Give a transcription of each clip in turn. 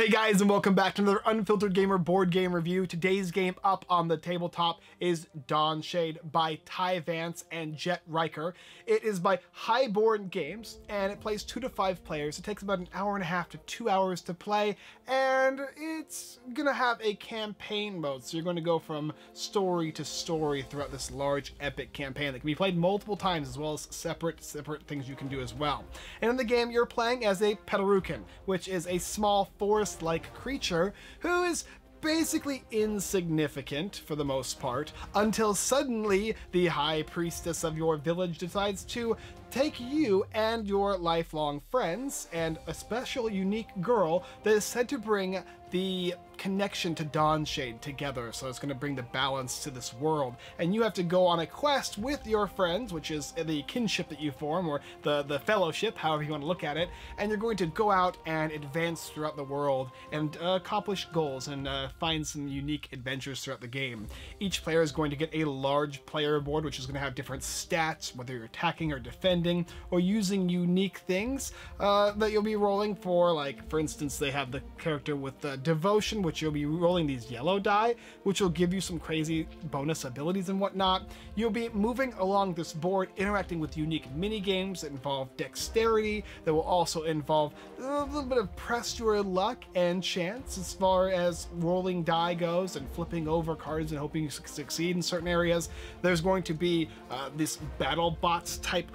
Hey guys, and welcome back to another Unfiltered Gamer board game review. Today's game up on the tabletop is Dawnshade by Ty Vance and Jet Riker. It is by Highborn Games, and it plays 2 to 5 players. It takes about an hour and a half to 2 hours to play, and it's gonna have a campaign mode. So you're gonna go from story to story throughout this large epic campaign that can be played multiple times, as well as separate things you can do as well. And in the game, you're playing as a Petarucan, which is a small forest-like creature who is basically insignificant for the most part, until suddenly the high priestess of your village decides to take you and your lifelong friends and a special unique girl that is said to bring the connection to Dawnshade together. So it's going to bring the balance to this world, and you have to go on a quest with your friends, which is the kinship that you form, or the fellowship, however you want to look at it, and you're going to go out and advance throughout the world and accomplish goals and find some unique adventures throughout the game. Each player is going to get a large player board, which is going to have different stats, whether you're attacking or defending or using unique things that you'll be rolling for. Like, for instance, they have the character with the devotion, which you'll be rolling these yellow die, which will give you some crazy bonus abilities and whatnot. You'll be moving along this board, interacting with unique mini games that involve dexterity, that will also involve a little bit of press your luck and chance as far as rolling die goes and flipping over cards and hoping you succeed in certain areas. There's going to be this battle bots type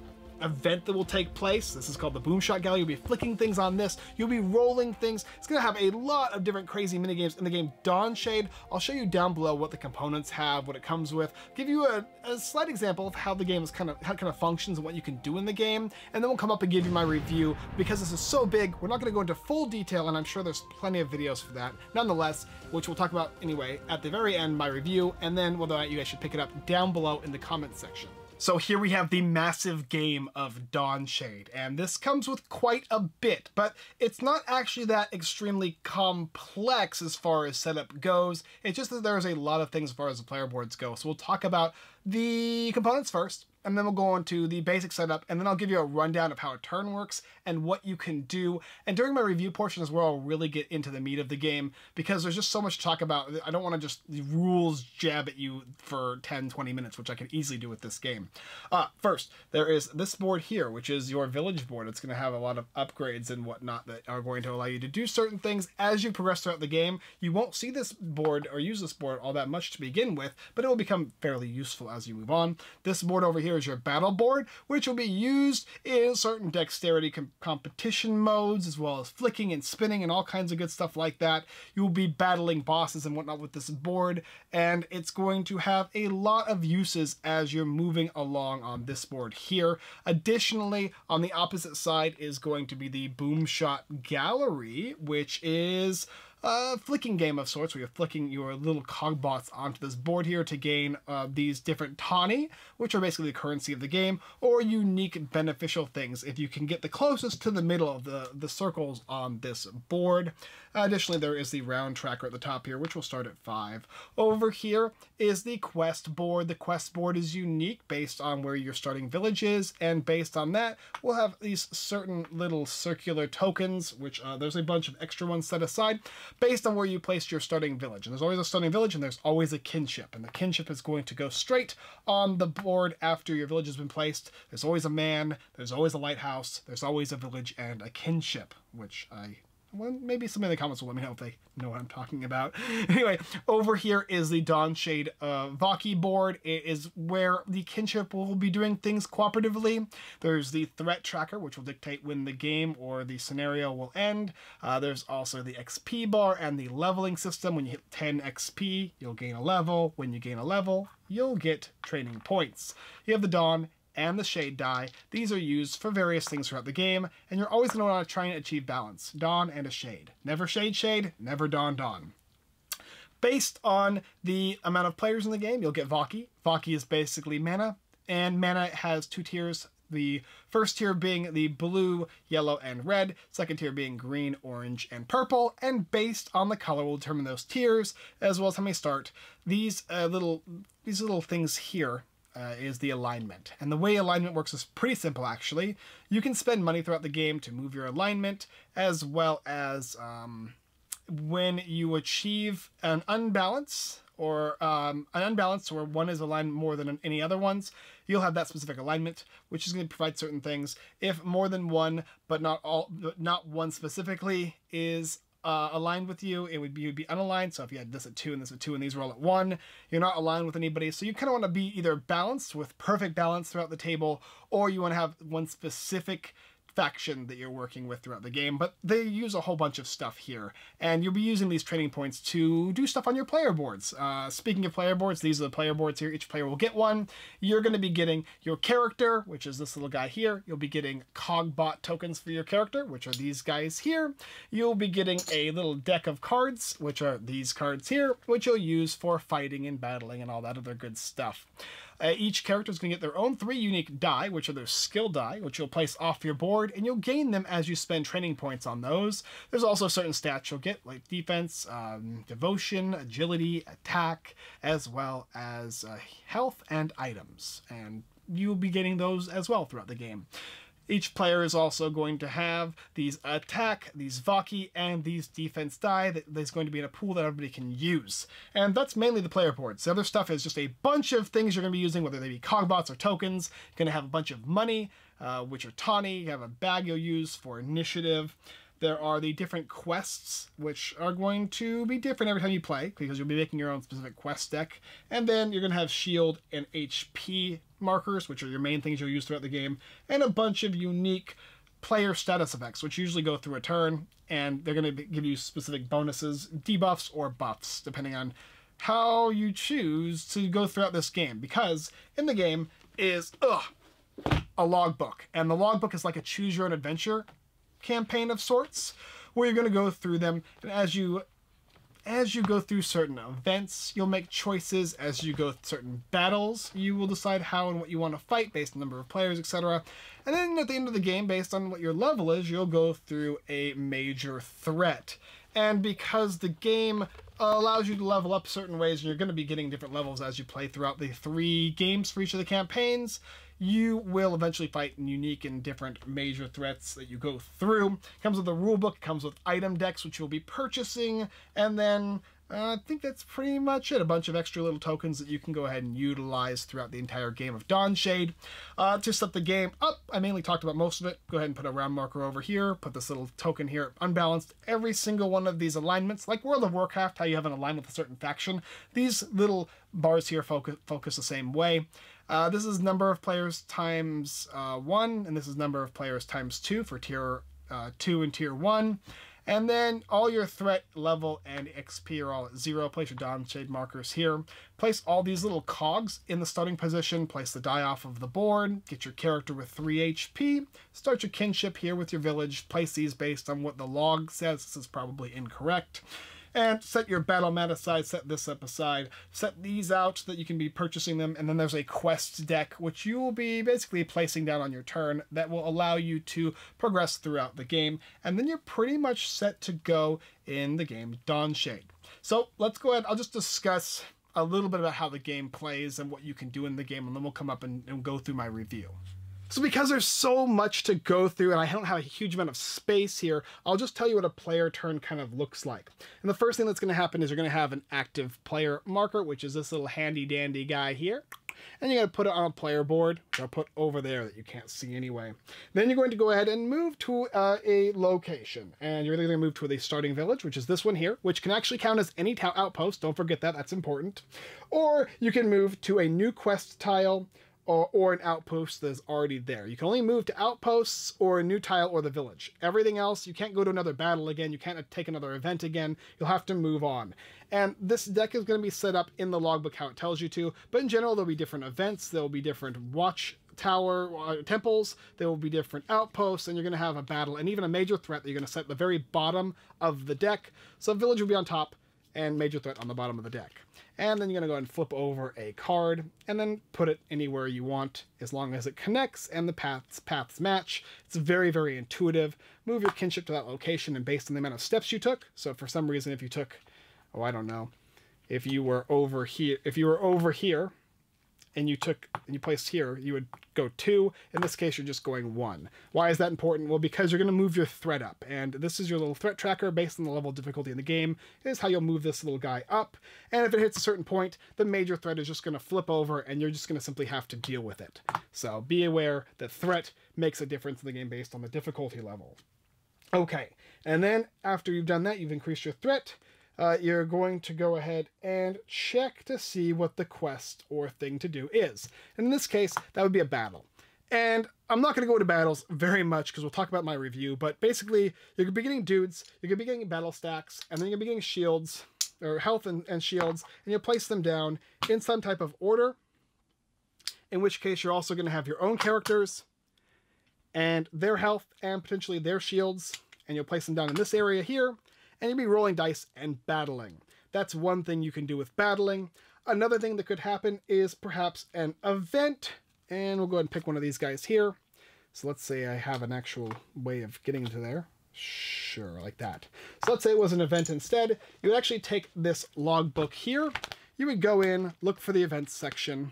event that will take place. This is called the Boomshot Gallery. You'll be flicking things on this. You'll be rolling things. It's going to have a lot of different crazy minigames in the game Dawnshade. I'll show you down below what the components have, what it comes with, give you a slight example of how the game is how it kind of functions and what you can do in the game, and then we'll come up and give you my review. Because this is so big, we're not going to go into full detail, and I'm sure there's plenty of videos for that. Nonetheless, which we'll talk about anyway at the very end, my review, and then whether or not you guys should pick it up down below in the comment section. So here we have the massive game of Dawnshade, and this comes with quite a bit, but it's not actually that extremely complex as far as setup goes. It's just that there's a lot of things as far as the player boards go. So we'll talk about the components first, and then we'll go on to the basic setup, and then I'll give you a rundown of how a turn works and what you can do. And during my review portion is where I'll really get into the meat of the game, because there's just so much to talk about. I don't want to just the rules jab at you for 10, 20 minutes, which I can easily do with this game. First, there is this board here, which is your village board. It's going to have a lot of upgrades and whatnot that are going to allow you to do certain things as you progress throughout the game. You won't see this board or use this board all that much to begin with, but it will become fairly useful as you move on. This board over here is your battle board, which will be used in certain dexterity competition modes, as well as flicking and spinning and all kinds of good stuff like that. You'll be battling bosses and whatnot with this board, and it's going to have a lot of uses as you're moving along on this board here. Additionally, on the opposite side is going to be the Boomshot Gallery, which is a flicking game of sorts, where you're flicking your little Cogbots onto this board here to gain these different Tawny, which are basically the currency of the game, or unique beneficial things if you can get the closest to the middle of the circles on this board. Additionally, there is the round tracker at the top here, which will start at 5. Over here is the quest board. The quest board is unique based on where your starting village is, and based on that, we'll have these certain little circular tokens, which there's a bunch of extra ones set aside, based on where you placed your starting village. And there's always a starting village, and there's always a kinship. And the kinship is going to go straight on the board after your village has been placed. There's always a man, there's always a lighthouse, there's always a village and a kinship, which maybe somebody in the comments will let me know if they know what I'm talking about. Anyway, over here is the Dawnshade Valki board. It is where the kinship will be doing things cooperatively. There's the threat tracker, which will dictate when the game or the scenario will end. There's also the XP bar and the leveling system. When you hit 10 XP, you'll gain a level. When you gain a level, you'll get training points. You have the Dawn and the Shade die. These are used for various things throughout the game, and you're always going to want to try and achieve balance. Dawn and a Shade. Never Shade Shade, never Dawn Dawn. Based on the amount of players in the game, you'll get Valki. Valki is basically mana, and mana has 2 tiers. The first tier being the blue, yellow, and red. Second tier being green, orange, and purple. And based on the color, we'll determine those tiers, as well as how many start. These little things here is the alignment. And the way alignment works is pretty simple, actually. You can spend money throughout the game to move your alignment, as well as when you achieve an unbalance or where one is aligned more than any other ones, you'll have that specific alignment, which is going to provide certain things. If more than one, but not one specifically is aligned with you, it would be, you'd be unaligned. So if you had this at 2 and this at 2 and these were all at 1, you're not aligned with anybody. So you kind of want to be either balanced with perfect balance throughout the table, or you want to have one specific faction that you're working with throughout the game. But they use a whole bunch of stuff here, and you'll be using these training points to do stuff on your player boards. Speaking of player boards, these are the player boards here. Each player will get one. You're going to be getting your character, which is this little guy here. You'll be getting Cogbot tokens for your character, which are these guys here. You'll be getting a little deck of cards, which are these cards here, which you'll use for fighting and battling and all that other good stuff. Each character is going to get their own 3 unique die, which are their skill die, which you'll place off your board, and you'll gain them as you spend training points on those. There's also certain stats you'll get, like defense, devotion, agility, attack, as well as health and items. And you'll be getting those as well throughout the game. Each player is also going to have these attack, these Valki, and these defense die that is going to be in a pool that everybody can use. And that's mainly the player boards. The other stuff is just a bunch of things you're going to be using, whether they be Cogbots or tokens. You're going to have a bunch of money, which are Tawny. You have a bag you'll use for initiative. There are the different quests, which are going to be different every time you play, because you'll be making your own specific quest deck. And then you're going to have shield and HP markers, which are your main things you'll use throughout the game, and a bunch of unique player status effects, which usually go through a turn, and they're going to give you specific bonuses, debuffs, or buffs, depending on how you choose to go throughout this game, because in the game is a logbook, and the logbook is like a choose-your-own-adventure campaign of sorts, where you're going to go through them, and as you go through certain events, you'll make choices. As you go through certain battles, you will decide how and what you want to fight based on the number of players, etc. And then at the end of the game, based on what your level is, you'll go through a major threat. And because the game allows you to level up certain ways, and you're going to be getting different levels as you play throughout the 3 games for each of the campaigns, you will eventually fight unique and different major threats that you go through. It comes with a rule book, it comes with item decks, which you'll be purchasing, and then I think that's pretty much it. A bunch of extra little tokens that you can go ahead and utilize throughout the entire game of Dawnshade. To set the game up, I mainly talked about most of it. Go ahead and put a round marker over here. Put this little token here, unbalanced. Every single one of these alignments, like World of Warcraft, how you have an alignment with a certain faction, these little bars here focus the same way. This is number of players times 1, and this is number of players times 2 for tier 2 and tier 1. And then all your threat level and XP are all at 0. Place your Dawnshade markers here. Place all these little cogs in the starting position. Place the die off of the board. Get your character with 3 HP. Start your kinship here with your village. Place these based on what the log says. This is probably incorrect. And set your battle mat aside, set this up aside, set these out so that you can be purchasing them, and then there's a quest deck, which you will be basically placing down on your turn that will allow you to progress throughout the game, and then you're pretty much set to go in the game Dawnshade. So let's go ahead, I'll just discuss a little bit about how the game plays and what you can do in the game, and then we'll come up and go through my review. So because there's so much to go through and I don't have a huge amount of space here, I'll just tell you what a player turn kind of looks like. And the first thing that's going to happen is you're going to have an active player marker, which is this little handy dandy guy here. And you're going to put it on a player board, which I'll put over there that you can't see anyway. Then you're going to go ahead and move to a location. And you're either going to move to the starting village, which is this one here, which can actually count as any outpost. Don't forget that. That's important. Or you can move to a new quest tile, or an outpost that is already there. You can only move to outposts or a new tile or the village. Everything else, you can't go to another battle again, you can't take another event again, you'll have to move on. And this deck is going to be set up in the logbook how it tells you to, but in general there'll be different events, there'll be different temples, there will be different outposts, and you're going to have a battle and even a major threat that you're going to set at the very bottom of the deck. So village will be on top, and major threat on the bottom of the deck. And then you're going to go ahead and flip over a card and then put it anywhere you want as long as it connects and the paths match. It's very, very intuitive. Move your kinship to that location and based on the amount of steps you took. So for some reason, if you took, if you were over here and you took and you placed here, you would go 2. In this case, you're just going 1. Why is that important? Well, because you're going to move your threat up, and this is your little threat tracker based on the level of difficulty in the game. It is how you'll move this little guy up, and if it hits a certain point, the major threat is just going to flip over, and you're just going to simply have to deal with it. So be aware that threat makes a difference in the game based on the difficulty level. Okay, and then after you've done that, you've increased your threat. You're going to go ahead and check to see what the quest or thing to do is. And in this case, that would be a battle. And I'm not going to go into battles very much because we'll talk about my review, but basically you're going to be getting dudes, you're going to be getting battle stacks, and then you're going to be getting shields, or health and shields, and you'll place them down in some type of order, in which case you're also going to have your own characters and their health and potentially their shields, and you'll place them down in this area here. And you'll be rolling dice and battling. That's one thing you can do with battling. Another thing that could happen is perhaps an event. And we'll go ahead and pick one of these guys here. So let's say I have an actual way of getting into there. Sure, like that. So let's say it was an event instead. You would actually take this logbook here. You would go in, look for the events section,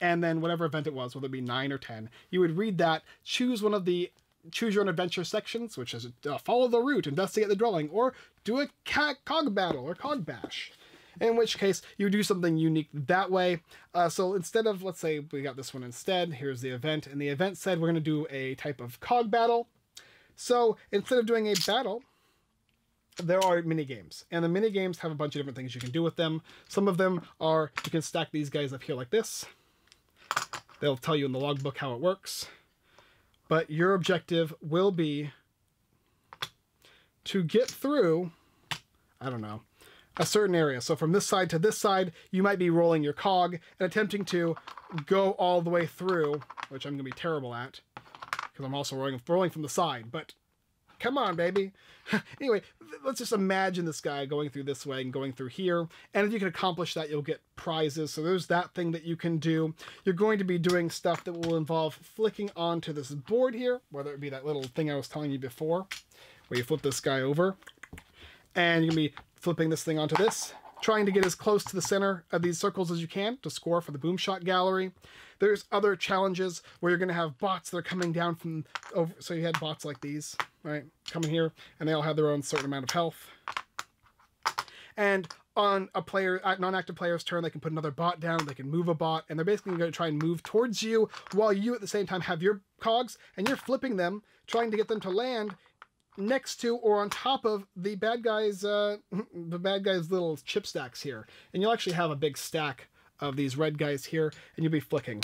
and then whatever event it was, whether it be 9 or 10, you would read that, choose one of the choose your own adventure sections, which is follow the route, investigate the dwelling, or do a cog battle or cog bash. In which case, you do something unique that way. So instead of, let's say we got this one instead, here's the event, and the event said we're going to do a type of cog battle. So instead of doing a battle, there are mini games, and the mini games have a bunch of different things you can do with them. Some of them are, you can stack these guys up here like this. They'll tell you in the logbook how it works. But your objective will be to get through, I don't know, a certain area. So from this side to this side, you might be rolling your cog and attempting to go all the way through, which I'm going to be terrible at because I'm also rolling from the side. But come on, baby. Anyway, let's just imagine this guy going through this way and going through here. And if you can accomplish that, you'll get prizes. So there's that thing that you can do. You're going to be doing stuff that will involve flicking onto this board here, whether it be that little thing I was telling you before, where you flip this guy over. And you're going to be flipping this thing onto this, trying to get as close to the center of these circles as you can to score for the Boomshot Gallery. There's other challenges where you're going to have bots that are coming down from over. So you had bots like these, right, coming here, and they all have their own certain amount of health. And on a player, non-active player's turn, they can put another bot down, they can move a bot, and they're basically going to try and move towards you while you at the same time have your cogs, and you're flipping them, trying to get them to land next to or on top of the bad guy's little chip stacks here. And you'll actually have a big stack of these red guys here, and you'll be flicking.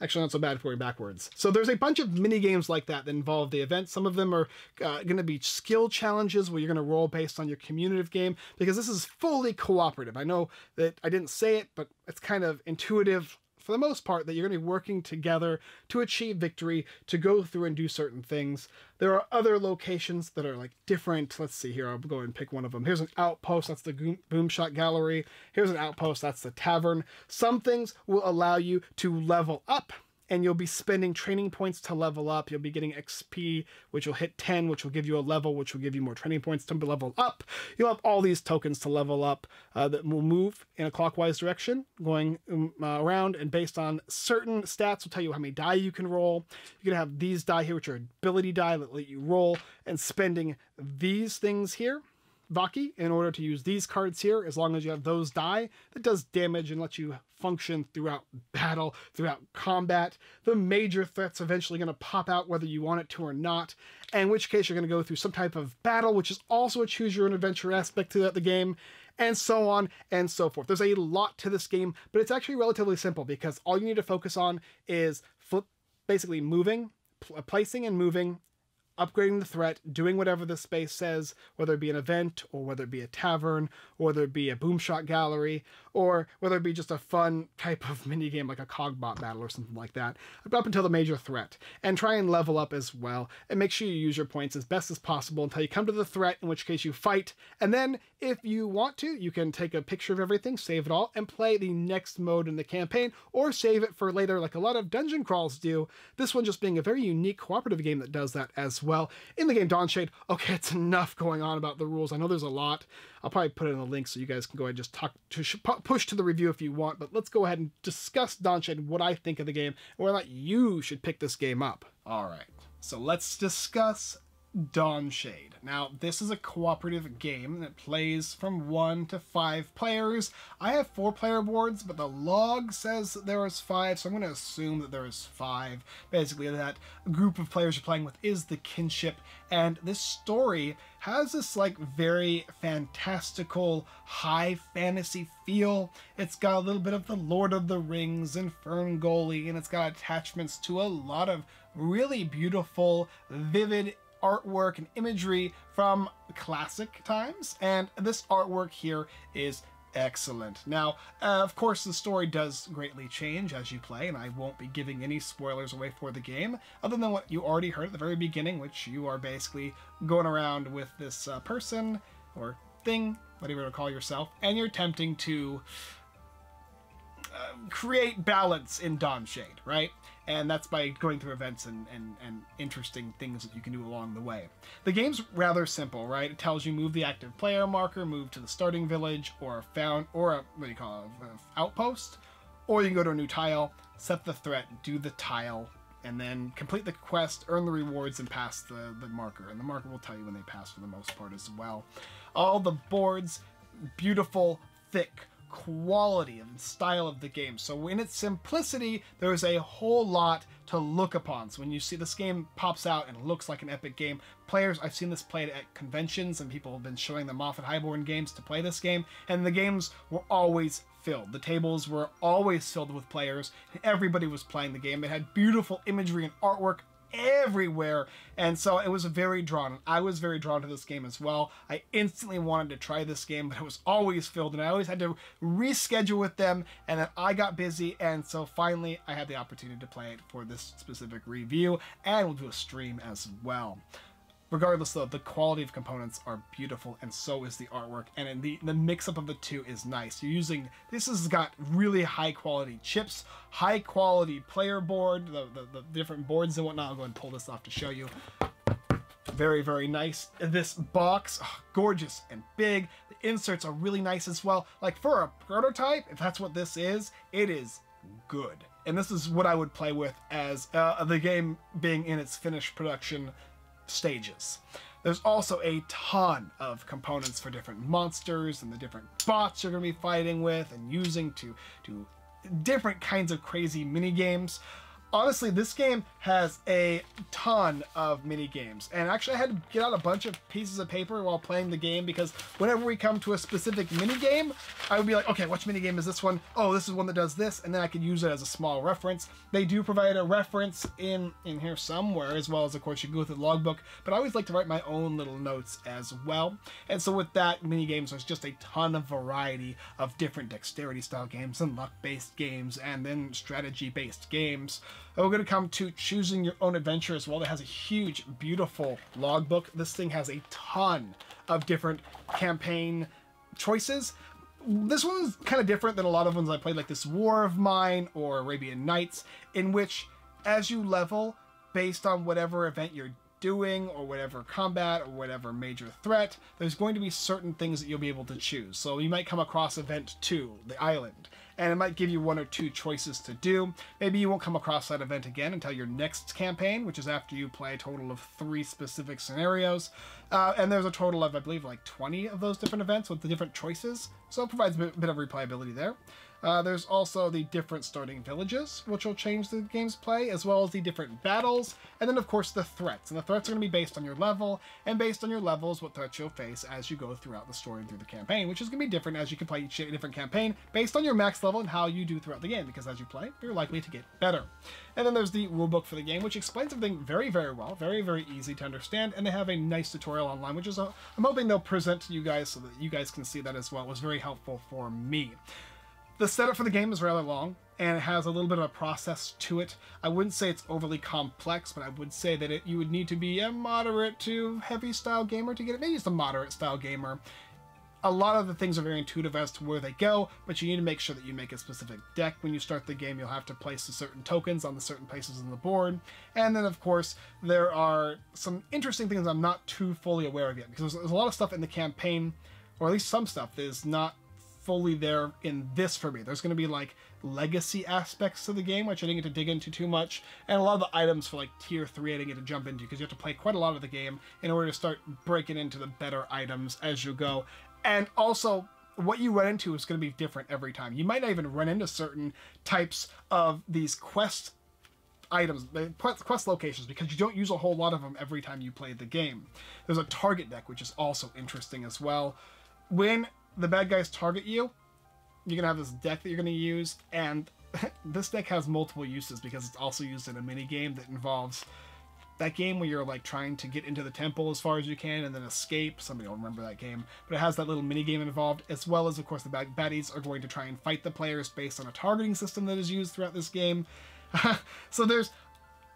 Actually not so bad if we're backwards. So there's a bunch of mini games like that that involve the event. Some of them are going to be skill challenges where you're going to roll based on your community game, because this is fully cooperative. I know that I didn't say it, but it's kind of intuitive for the most part that you're going to be working together to achieve victory, to go through and do certain things. There are other locations that are like different. Let's see here. I'll go and pick one of them. Here's an outpost. That's the Boomshot Gallery. Here's an outpost. That's the tavern. Some things will allow you to level up, and you'll be spending training points to level up. You'll be getting XP, which will hit 10, which will give you a level, which will give you more training points to level up. You'll have all these tokens to level up that will move in a clockwise direction, going around, and based on certain stats will tell you how many die you can roll. You're going to have these die here, which are ability die that let you roll, and spending these things here, Valki, in order to use these cards here, as long as you have those die, that does damage and lets you function throughout battle, throughout combat. The major threat's eventually going to pop out whether you want it to or not, in which case you're going to go through some type of battle, which is also a choose-your-own-adventure aspect to the game, and so on and so forth. There's a lot to this game, but it's actually relatively simple because all you need to focus on is basically moving, placing and moving, upgrading the threat, doing whatever the space says, whether it be an event, or whether it be a tavern, or whether it be a Boomshot Gallery, or whether it be just a fun type of minigame like a Cogbot battle or something like that, up until the major threat. And try and level up as well, and make sure you use your points as best as possible until you come to the threat, in which case you fight. And then, if you want to, you can take a picture of everything, save it all, and play the next mode in the campaign, or save it for later like a lot of dungeon crawls do. This one just being a very unique cooperative game that does that as well. as well. In the game Dawnshade, okay, it's enough going on about the rules. I know there's a lot. I'll probably put it in the link so you guys can go ahead and just push to the review if you want, but let's go ahead and discuss Dawnshade, what I think of the game, and whether or not you should pick this game up. All right, so let's discuss Dawnshade. Now, this is a cooperative game that plays from 1 to 5 players. I have 4 player boards, but the log says there is 5, so I'm going to assume that there is 5. Basically, that group of players you're playing with is the kinship, and this story has this like very fantastical high fantasy feel. It's got a little bit of the Lord of the Rings and Ferngully, and it's got attachments to a lot of really beautiful, vivid artwork and imagery from classic times, and this artwork here is excellent. Now, of course, the story does greatly change as you play, and I won't be giving any spoilers away for the game, other than what you already heard at the very beginning, which you are basically going around with this person, or thing, whatever you want to call yourself, and you're attempting to create balance in Dawnshade, right? And that's by going through events and interesting things that you can do along the way. The game's rather simple, right? It tells you move the active player marker, move to the starting village, or a found, or a, what do you call it, an outpost, or you can go to a new tile, set the threat, do the tile, and then complete the quest, earn the rewards, and pass the marker. And the marker will tell you when they pass for the most part as well. All the boards, beautiful, thick quality and style of the game. So in its simplicity, there is a whole lot to look upon. So when you see this game pops out and looks like an epic game, players, I've seen this played at conventions and people have been showing them off at Highborn Games to play this game, and the games were always filled. The tables were always filled with players, and everybody was playing the game. It had beautiful imagery and artwork everywhere, and so it was very drawn. I was very drawn to this game as well. I instantly wanted to try this game, but it was always filled, and I always had to reschedule with them, and then I got busy, and so finally I had the opportunity to play it for this specific review, and we'll do a stream as well. Regardless though, the quality of components are beautiful, and so is the artwork, and the mix-up of the two is nice. You're using, this has got really high-quality chips, high-quality player board, the different boards and whatnot. I'll go and pull this off to show you. Very, very nice. This box, oh, gorgeous and big. The inserts are really nice as well. Like for a prototype, if that's what this is, it is good. And this is what I would play with as the game being in its finished production stages. There's also a ton of components for different monsters and the different bots you're going to be fighting with and using to do different kinds of crazy mini games. Honestly, this game has a ton of mini games, and actually I had to get out a bunch of pieces of paper while playing the game, because whenever we come to a specific mini game, I would be like, okay, which mini game is this one? Oh, this is one that does this, and then I could use it as a small reference. They do provide a reference in here somewhere, as well as, of course, you can go through the logbook, but I always like to write my own little notes as well. And so with that, mini games, there's just a ton of variety of different dexterity style games and luck-based games, and then strategy-based games. We're going to come to choosing your own adventure as well. That has a huge, beautiful logbook. This thing has a ton of different campaign choices. This one's kind of different than a lot of ones I played, like this War of Mine or Arabian Nights, in which as you level, based on whatever event you're doing or whatever combat or whatever major threat, there's going to be certain things that you'll be able to choose. So you might come across event 2, the island, and it might give you 1 or 2 choices to do. Maybe you won't come across that event again until your next campaign, which is after you play a total of 3 specific scenarios. And there's a total of, I believe, like 20 of those different events with the different choices. So it provides a bit of replayability there. There's also the different starting villages, which will change the game's play, as well as the different battles, and then of course the threats. And the threats are going to be based on your level, and based on your levels, what threats you'll face as you go throughout the story and through the campaign, which is going to be different as you can play each different campaign based on your max level and how you do throughout the game, because as you play, you're likely to get better. And then there's the rulebook for the game, which explains everything very, very well, very, very easy to understand, and they have a nice tutorial online, which is, I'm hoping they'll present to you guys so that you guys can see that as well. It was very helpful for me. The setup for the game is rather long, and it has a little bit of a process to it. I wouldn't say it's overly complex, but I would say that you would need to be a moderate to heavy style gamer to get it. Maybe just a moderate style gamer. a lot of the things are very intuitive as to where they go, but you need to make sure that you make a specific deck. When you start the game, you'll have to place the certain tokens on the certain places on the board. And then, of course, there are some interesting things I'm not too fully aware of yet, because there's a lot of stuff in the campaign, or at least some stuff, that is not fully there in this for me. There's going to be, like, legacy aspects to the game, which I didn't get to dig into too much, and a lot of the items for, like, Tier 3 I didn't get to jump into, because you have to play quite a lot of the game in order to start breaking into the better items as you go. And also, what you run into is going to be different every time. You might not even run into certain types of these quest items, quest locations, because you don't use a whole lot of them every time you play the game. There's a target deck, which is also interesting as well. When the bad guys target you, you're going to have this deck that you're going to use, and this deck has multiple uses, because it's also used in a mini game that involves that game where you're, like, trying to get into the temple as far as you can and then escape. Somebody will remember that game, but it has that little mini game involved, as well as, of course, the baddies are going to try and fight the players based on a targeting system that is used throughout this game. So there's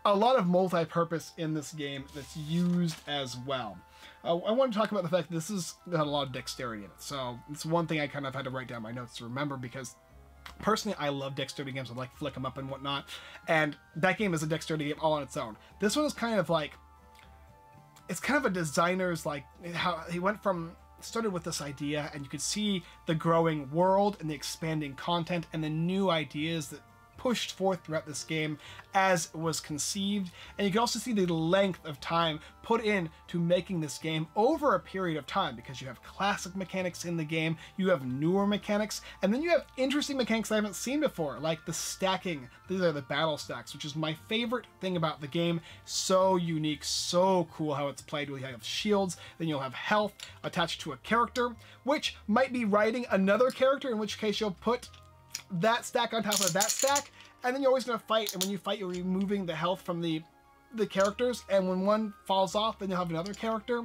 a lot of multi-purpose in this game that's used as well. I want to talk about the fact that this has got a lot of dexterity in it, so it's one thing I kind of had to write down my notes to remember, because personally, I love dexterity games. I like flick them up and whatnot, and that game is a dexterity game all on its own. This one is kind of like, it's kind of a designer's, like, how he went from, started with this idea, and you could see the growing world and the expanding content and the new ideas that pushed forth throughout this game as it was conceived. And you can also see the length of time put in to making this game over a period of time, because you have classic mechanics in the game, you have newer mechanics, and then you have interesting mechanics I haven't seen before, like the stacking. These are the battle stacks, which is my favorite thing about the game. So unique, so cool how it's played. You'll have shields, then you'll have health attached to a character, which might be riding another character, in which case you'll put that stack on top of that stack, and then you're always going to fight, and when you fight, you're removing the health from the characters, and when one falls off, then you'll have another character.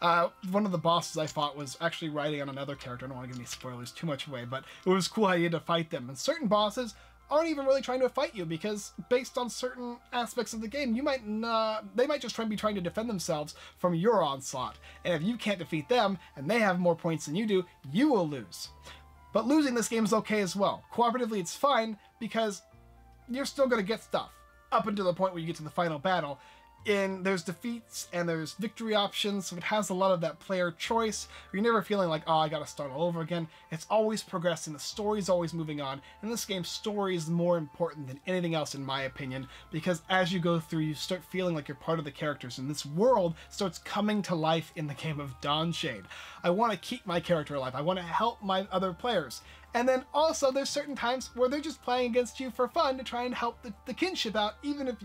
One of the bosses I fought was actually riding on another character. I don't want to give any spoilers too much away, but it was cool how you had to fight them, and certain bosses aren't even really trying to fight you, because based on certain aspects of the game, you might not, they might just be trying to defend themselves from your onslaught, and if you can't defeat them, and they have more points than you do, you will lose. But losing this game is okay as well. Cooperatively, it's fine, because you're still going to get stuff up until the point where you get to the final battle. And there's defeats and there's victory options, so it has a lot of that player choice. You're never feeling like, oh, I got to start all over again. It's always progressing. The story's always moving on. And this game's story is more important than anything else, in my opinion, because as you go through, you start feeling like you're part of the characters, and this world starts coming to life in the game of Dawnshade. I want to keep my character alive. I want to help my other players. And then also, there's certain times where they're just playing against you for fun to try and help the kinship out, even if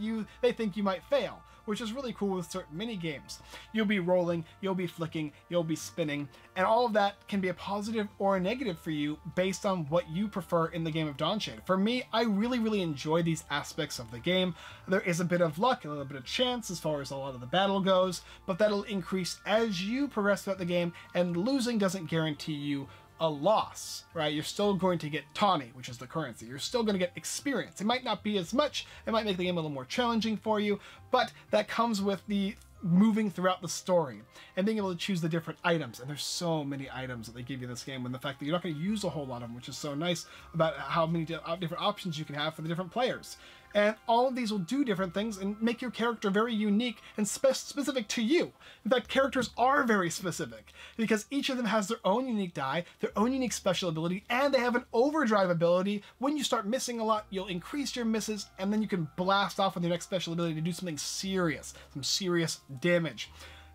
they think you might fail, which is really cool with certain mini games. You'll be rolling, you'll be flicking, you'll be spinning, and all of that can be a positive or a negative for you based on what you prefer in the game of Dawnshade. For me, I really, really enjoy these aspects of the game. There is a bit of luck, a little bit of chance as far as a lot of the battle goes, but that'll increase as you progress throughout the game, and losing doesn't guarantee you a loss, right? You're still going to get Tawny, which is the currency. You're still going to get experience. It might not be as much. It might make the game a little more challenging for you, but that comes with the moving throughout the story and being able to choose the different items. And there's so many items that they give you this game, and the fact that you're not going to use a whole lot of them, which is so nice about how many different options you can have for the different players. And all of these will do different things and make your character very unique and specific to you. In fact, characters are very specific, because each of them has their own unique die, their own unique special ability, and they have an overdrive ability. When you start missing a lot, you'll increase your misses, and then you can blast off with your next special ability to do something serious, some serious damage.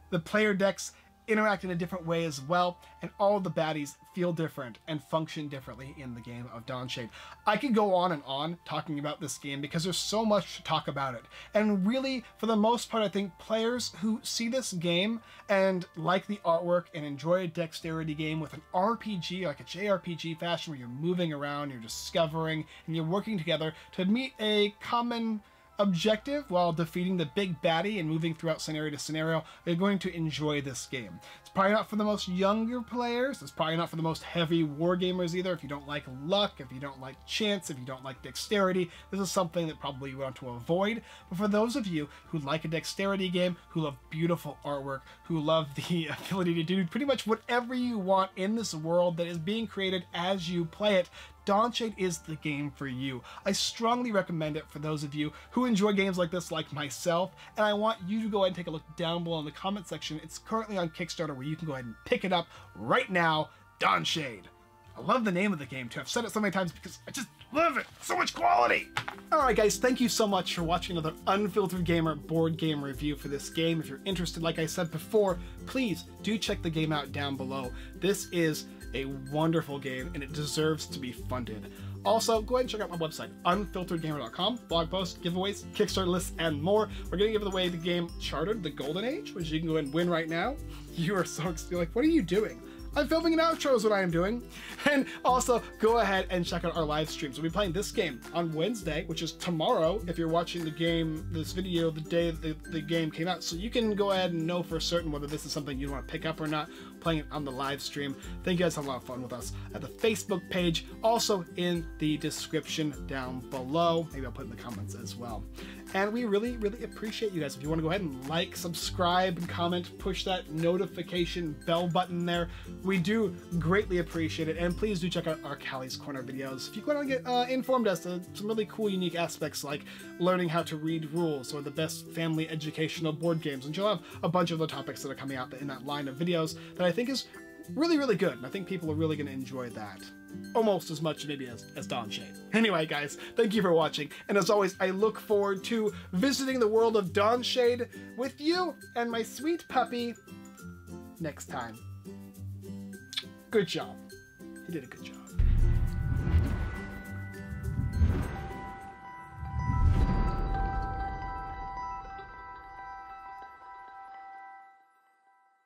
The player decks interact in a different way as well, and all the baddies feel different and function differently in the game of Dawnshade. I could go on and on talking about this game, because there's so much to talk about it, and really, for the most part, I think players who see this game and like the artwork and enjoy a dexterity game with an RPG, like a JRPG fashion, where you're moving around, you're discovering, and you're working together to meet a common objective while defeating the big baddie and moving throughout scenario to scenario, you're going to enjoy this game. It's probably not for the most younger players. It's probably not for the most heavy wargamers either. If you don't like luck, if you don't like chance, if you don't like dexterity, this is something that probably you want to avoid. But for those of you who like a dexterity game, who love beautiful artwork, who love the ability to do pretty much whatever you want in this world that is being created as you play it, Dawnshade is the game for you. I strongly recommend it for those of you who enjoy games like this, like myself, and I want you to go ahead and take a look down below in the comment section. It's currently on Kickstarter where you can go ahead and pick it up right now. Dawnshade. I love the name of the game too. I've said it so many times because I just love it. So much quality. Alright guys, thank you so much for watching another Unfiltered Gamer board game review for this game. If you're interested, like I said before, please do check the game out down below. This is a wonderful game and it deserves to be funded. Also, go ahead and check out my website, unfilteredgamer.com, blog posts, giveaways, Kickstarter lists, and more. We're going to give away the game Chartered: The Golden Age, which you can go ahead and win right now. You are so excited. You're like, what are you doing? I'm filming an outro is what I am doing. And also, go ahead and check out our live streams. We'll be playing this game on Wednesday, which is tomorrow, if you're watching the game, this video, the day the game came out. So you can go ahead and know for certain whether this is something you want to pick up or not, playing it on the live stream. Thank you guys, have a lot of fun with us at the Facebook page, also in the description down below. Maybe I'll put it in the comments as well. And we really, really appreciate you guys. If you want to go ahead and like, subscribe, and comment, push that notification bell button there. We do greatly appreciate it. And please do check out our Callie's Corner videos. If you want to get informed as to some really cool, unique aspects like learning how to read rules or the best family educational board games. And you'll have a bunch of other topics that are coming out in that line of videos that I think is really, really good. And I think people are really going to enjoy that. Almost as much maybe as Dawnshade. Anyway guys, thank you for watching, and as always I look forward to visiting the world of Dawnshade with you and my sweet puppy next time. Good job. He did a good job.